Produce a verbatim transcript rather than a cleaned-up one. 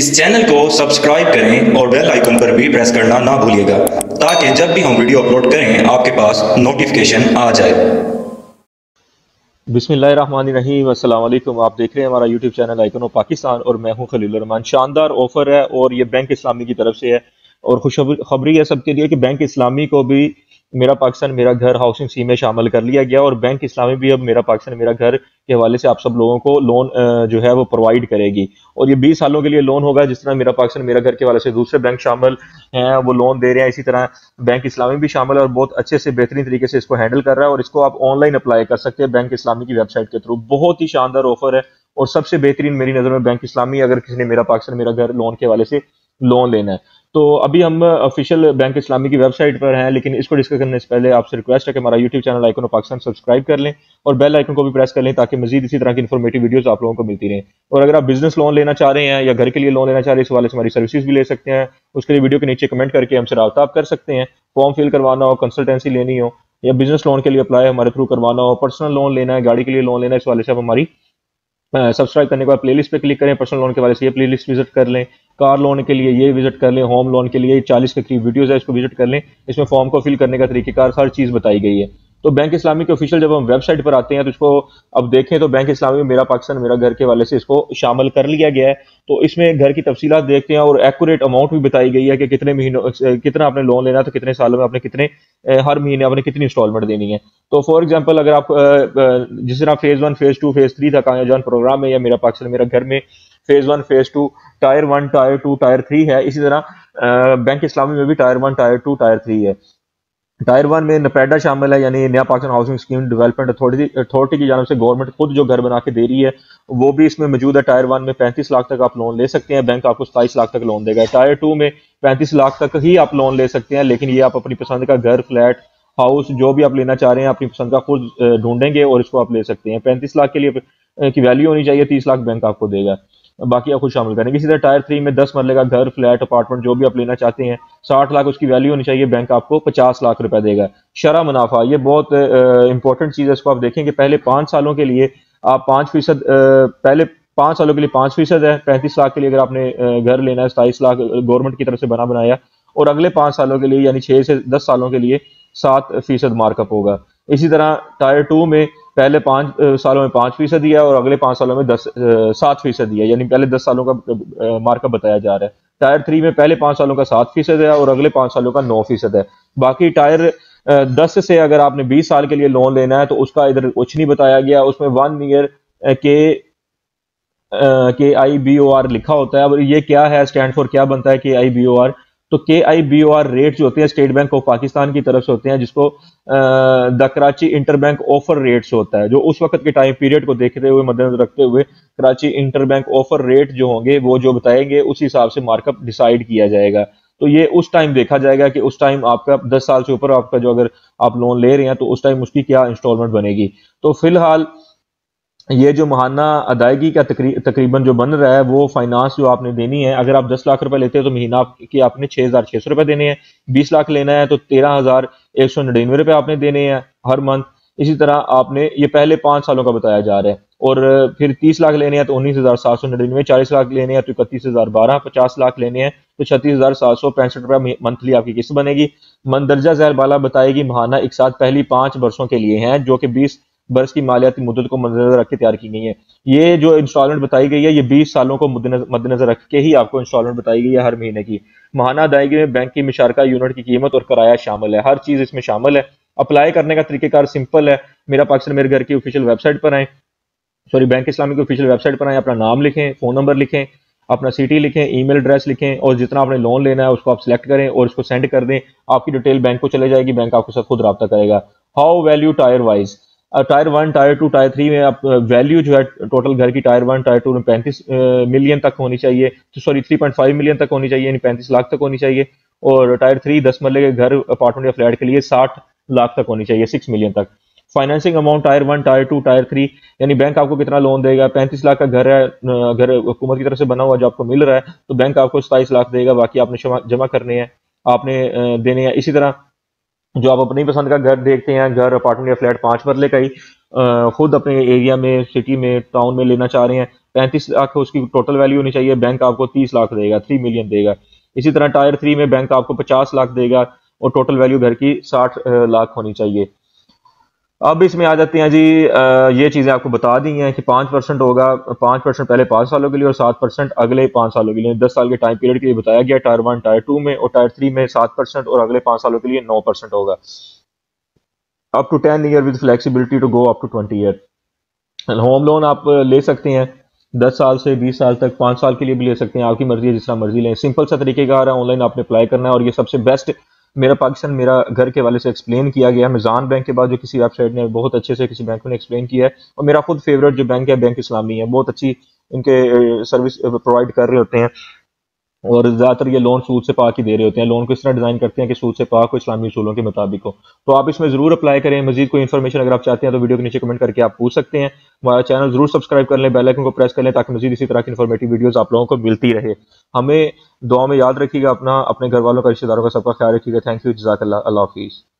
इस चैनल को सब्सक्राइब करें और बेल आइकन पर भी प्रेस करना ना भूलिएगा ताकि जब भी हम वीडियो अपलोड करें आपके पास नोटिफिकेशन आ जाए। बिस्मिल्लाहिर्रहमानिर्रहीम, अस्सलाम वालेकुम। आप देख रहे हैं हमारा YouTube channel icon of Pakistan और मैं हूं खलील रहमान। शानदार ऑफर है और ये बैंक इस्लामी की तरफ से है और खुशखबरी है सबके लिए कि बैंक इस्लामी को भी मेरा पाकिस्तान मेरा घर हाउसिंग स्कीम में शामिल कर लिया गया और बैंक इस्लामी भी अब मेरा पाकिस्तान मेरा घर के हवाले से आप सब लोगों को लोन जो है वो प्रोवाइड करेगी और ये बीस सालों के लिए लोन होगा। जिस तरह मेरा पाकिस्तान मेरा घर के हवाले से दूसरे बैंक शामिल हैं वो लोन दे रहे हैं, इसी तरह बैंक इस्लामी भी शामिल है और बहुत अच्छे से बेहतरीन तरीके से इसको हैंडल कर रहा है और इसको आप ऑनलाइन अप्लाई कर सकते हैं बैंक इस्लामी की वेबसाइट के थ्रू। बहुत ही शानदार ऑफर है और सबसे बेहतरीन मेरी नज़र में बैंक इस्लामी, अगर किसी ने मेरा पाकिस्तान मेरा घर लोन के हवाले से लोन लेना है तो अभी हम ऑफिशियल बैंक इस्लामी की वेबसाइट पर हैं। लेकिन इसको डिस्कस करने से पहले आपसे रिक्वेस्ट है कि हमारा YouTube channel icon of Pakistan subscribe कर लें और बेल आइकन को भी प्रेस कर लें ताकि मजीद इसी तरह की इन्फॉर्मेटिव वीडियोस आप लोगों को मिलती रहें। और अगर आप बिजनेस लोन लेना चाह रहे हैं या घर के लिए लोन लेना चाह रहे हैं, इस वाले से हमारी सर्विसेज भी ले सकते हैं। उसके लिए वीडियो के नीचे कमेंट करके हमसे रब्ता आप कर सकते हैं। फॉर्म फिल करवाना हो, कंसल्टेंसी लेनी हो या बिजनेस लोन के लिए अप्लाई हमारे थ्रू करवाना हो, पर्सनल लोन लेना है, गाड़ी के लिए लोन लेना है, इस वाले से आप हमारी सब्सक्राइब करने के बाद प्लेलिस्ट पे क्लिक करें। पर्सनल लोन के वाले से ये प्लेलिस्ट विजिट कर लें, कार लोन के लिए ये विजिट कर लें, होम लोन के लिए चालीस के करीब वीडियोस है इसको विजिट कर लें। इसमें फॉर्म को फिल करने का तरीकेकार हर चीज़ बताई गई है। तो बैंक इस्लामी के ऑफिशियल जब हम वेबसाइट पर आते हैं तो इसको अब देखें तो बैंक इस्लामी में मेरा पाकिस्तान मेरा घर के वाले से इसको शामिल कर लिया गया है। तो इसमें घर की तफसीलात देखते हैं और एक्यूरेट अमाउंट भी बताई गई है कि कितने महीनों कितना आपने लोन लेना है, तो कितने सालों में आपने कितने हर महीने आपने कितनी इंस्टॉलमेंट देनी है। तो फॉर एग्जांपल अगर आप जिस तरह phase one phase two phase three था कामयाजान प्रोग्राम में या मेरा पाकिस्तान मेरा घर में phase one phase two tier one tier two tier three है, इसी तरह बैंक इस्लामी में भी tier one tier two tier three है। टायर वन में नपैडा शामिल है यानी Naya Pakistan housing scheme development authority authority की जानब से गवर्नमेंट खुद जो घर बना के दे रही है वो भी इसमें मौजूद है। टायर वन में पैंतीस लाख तक आप लोन ले सकते हैं, बैंक आपको सताईस लाख तक लोन देगा। टायर टू में पैंतीस लाख तक ही आप लोन ले सकते हैं, लेकिन ये आप अपनी पसंद का घर फ्लैट हाउस जो भी आप लेना चाह रहे हैं अपनी पसंद का खुद ढूंढेंगे और इसको आप ले सकते हैं। पैंतीस लाख के लिए की वैल्यू होनी चाहिए, तीस लाख बैंक आपको देगा, बाकी आप खुद शामिल करेंगे। इसी तरह टायर थ्री में दस मरले का घर फ्लैट अपार्टमेंट जो भी आप लेना चाहते हैं साठ लाख उसकी वैल्यू होनी चाहिए, बैंक आपको पचास लाख रुपए देगा। शरा मुनाफा ये बहुत इंपॉर्टेंट चीज़ है, इसको आप देखेंगे पहले पाँच सालों के लिए आप पाँच फीसद पहले पाँच सालों के लिए पाँच फीसद है। पैंतीस लाख के लिए अगर आपने घर लेना है सताईस लाख गवर्नमेंट की तरफ से बना बनाया और अगले पाँच सालों के लिए यानी छः से दस सालों के लिए सात फीसद मार्कअप होगा। इसी तरह टायर टू में पहले पाँच सालों में पाँच फीसद दिया और अगले पाँच सालों में दस सात फीसद दिया, यानी पहले दस सालों का मार्कअप बताया जा रहा है। टायर थ्री में पहले पाँच सालों का सात फीसद है और अगले पाँच सालों का नौ फीसद है। बाकी टायर दस से अगर आपने बीस साल के लिए लोन लेना है तो उसका इधर कुछ नहीं बताया गया, उसमें वन ईयर के के आई बी ओ आर लिखा होता है और ये क्या है स्टैंड फॉर क्या बनता है के आई बी ओ आर। तो K I B O R rate जो होते हैं स्टेट बैंक ऑफ पाकिस्तान की तरफ से होते हैं, जिसको the Karachi interbank offer rates होता है, जो उस वक्त के टाइम पीरियड को देखते हुए मद्देनजर रखते हुए कराची इंटरबैंक ऑफर रेट जो होंगे वो जो बताएंगे उसी हिसाब से मार्कअप डिसाइड किया जाएगा। तो ये उस टाइम देखा जाएगा कि उस टाइम आपका दस साल से ऊपर आपका जो अगर आप लोन ले रहे हैं तो उस टाइम उसकी क्या इंस्टॉलमेंट बनेगी। तो फिलहाल ये जो महाना अदायगी का तकरी, तकरीबन जो बन रहा है वो फाइनेंस जो आपने देनी है, अगर आप दस लाख रुपए लेते हैं तो महीना की आपने छः हज़ार छः सौ रुपये देने हैं। बीस लाख लेना है तो तेरह हज़ार एक सौ नड़िनवे रुपये आपने देने हैं हर मंथ। इसी तरह आपने ये पहले पाँच सालों का बताया जा रहा है और फिर तीस लाख लेने हैं तो उन्नीस हज़ार सात सौ नड़िनवे, चालीस लाख लेने हैं तो इकतीस हज़ार बारह, पचास लाख लेने हैं तो छत्तीस हज़ार सात सौ पैंसठ रुपये मंथली आपकी किस्त बनेगी। मंदरजा जहर बाला बताएगी महाना एक साथ पहली पाँच वर्षों के लिए हैं जो कि बीस बर्स की मालियाती मुद्दत को मद्देनजर रख के तैयार की गई है। ये जो इंस्टॉलमेंट बताई गई है ये बीस सालों को मद्देनजर रख के ही आपको इंस्टॉलमेंट बताई गई है हर महीने की। महाना अदायगी में बैंक की मुशारका यूनिट की कीमत और किराया शामिल है, हर चीज़ इसमें शामिल है। अप्लाई करने का तरीकेकार सिंपल है, मेरा पाकिस्तान मेरे घर की ऑफिशियल वेबसाइट पर आएँ सॉरी बैंक इस्लामी की ऑफिशियल वेबसाइट पर आएँ, अपना नाम लिखें, फ़ोन नंबर लिखें, अपना सिटी लिखें, ईमेल एड्रेस लिखें और जितना आपने लोन लेना है उसको आप सिलेक्ट करें और उसको सेंड कर दें। आपकी डिटेल बैंक को चले जाएगी, बैंक आपके साथ खुद रब्ता करेगा। How value tier wise tier one tier two tier three में आप वैल्यू जो है टोटल घर की टायर वन टायर टू में पैंतीस मिलियन तक होनी चाहिए तो sorry three point five million तक होनी चाहिए यानी पैंतीस लाख तक होनी चाहिए। और टायर थ्री दस मरले के घर अपार्टमेंट या फ्लैट के लिए साठ लाख तक होनी चाहिए, सिक्स मिलियन तक। Financing amount tier one tier two tier three यानी बैंक आपको कितना लोन देगा। पैंतीस लाख का घर है, घर हुकूमत की तरफ से बना हुआ जो आपको मिल रहा है तो बैंक आपको सताईस लाख देगा, बाकी आपने जमा करने हैं आपने देने हैं। इसी तरह जो आप अपनी पसंद का घर देखते हैं घर अपार्टमेंट या फ्लैट पाँच मरले का ही खुद अपने एरिया में सिटी में टाउन में लेना चाह रहे हैं पैंतीस लाख उसकी टोटल वैल्यू होनी चाहिए, बैंक आपको तीस लाख देगा, थ्री मिलियन देगा। इसी तरह टायर थ्री में बैंक आपको पचास लाख देगा और टोटल वैल्यू घर की साठ लाख होनी चाहिए। अब इसमें आ जाते हैं जी, ये चीज़ें आपको बता दी हैं कि पाँच परसेंट होगा, पाँच परसेंट पहले पाँच सालों के लिए और सात परसेंट अगले पाँच सालों के लिए, दस साल के टाइम पीरियड के लिए बताया गया। टायर वन टायर टू में और टायर थ्री में सात परसेंट और अगले पाँच सालों के लिए नौ परसेंट होगा। Up to ten year with flexibility to go up to twenty year. Home loan आप ले सकते हैं दस साल से बीस साल तक, पाँच साल के लिए भी ले सकते हैं, आपकी मर्जी है, जिस तरह मर्जी लें। सिंपल सा तरीके का आ रहा है, ऑनलाइन आपने अप्लाई करना है। और ये सबसे बेस्ट मेरा पाकिस्तान मेरा घर के वाले से एक्सप्लेन किया गया है, मिज़ान बैंक के बाद जो किसी वेबसाइट ने बहुत अच्छे से किसी बैंक ने एक्सप्लेन किया है। और मेरा खुद फेवरेट जो बैंक है बैंक इस्लामी है, बहुत अच्छी इनके सर्विस प्रोवाइड कर रहे होते हैं और ज़्यादातर ये लोन सूद से पाक ही दे रहे होते हैं। लोन को इस तरह डिज़ाइन करते हैं कि सूद से पाक को इस्लामी उसूलों के मुताबिक हो। तो आप इसमें ज़रूर अप्लाई करें। मजीद कोई इन्फॉर्मेशन अगर आप चाहते हैं तो वीडियो के नीचे कमेंट करके आप पूछ सकते हैं। हमारा चैनल जरूर सब्सक्राइब कर लें, बेल आइकन को प्रेस कर लें ताकि मजीद इसी तरह की इन्फॉर्मेटिव वीडियोज़ आप लोगों को मिलती रहे। हमें दुआ में याद रखिएगा, अपना, अपने घर वालों का, रिश्तेदारों का, सबका ख्याल रखिएगा। थैंक यू, जज़ाकल्लाह, अल्लाह हाफिज़।